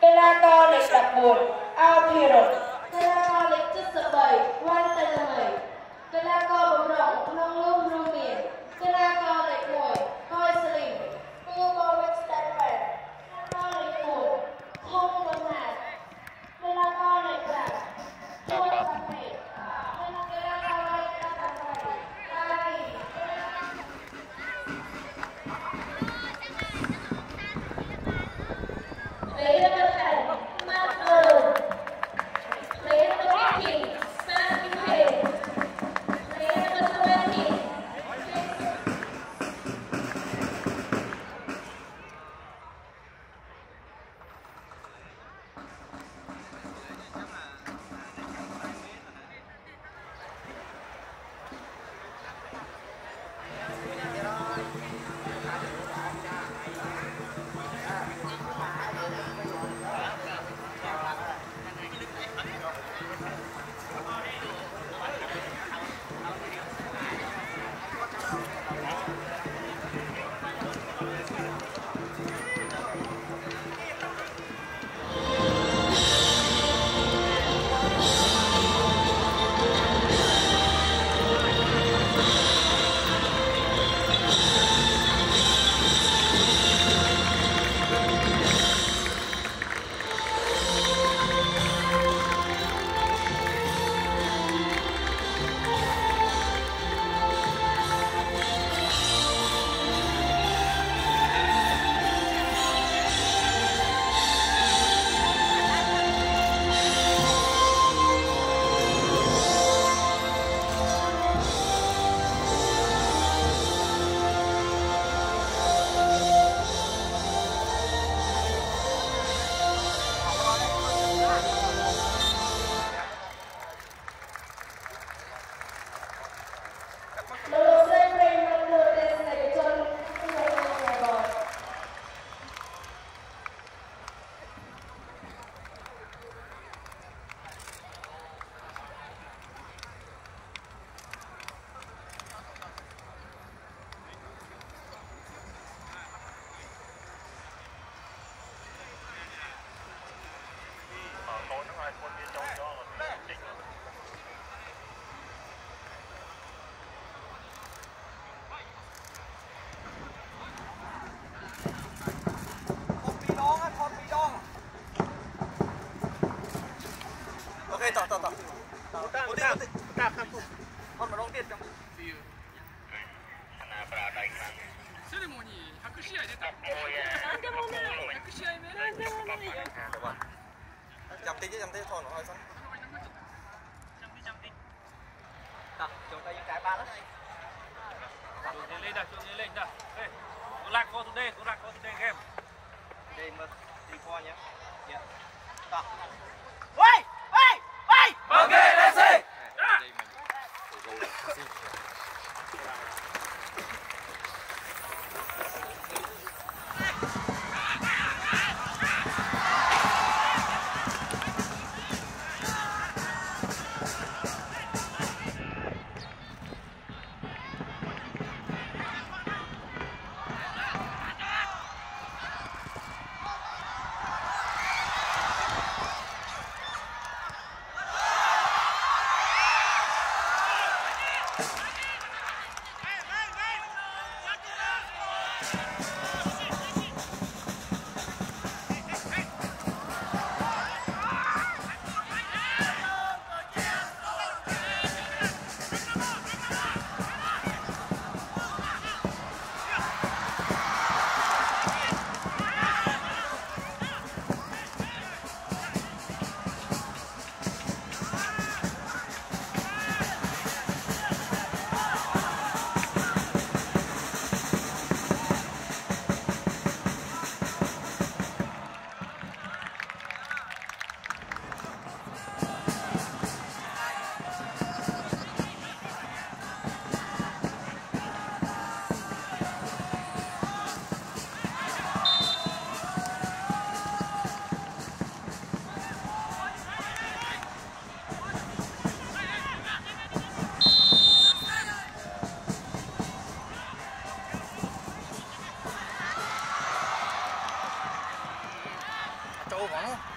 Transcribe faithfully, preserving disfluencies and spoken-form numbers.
Pelagonic Alpiro, Pelagonic Disabay, One Telemite, Pelago Wrong, Long Rumian, Pelagonic Moy, Poisoning, Pelagonic Standard, Pelagonic Moon, Home of Man, Pelagonic Black, Poison Pain, Pelagonic Tapatari, Lari. Hãy subscribe cho kênh Ghiền Mì Gõ Để không bỏ lỡ over, no?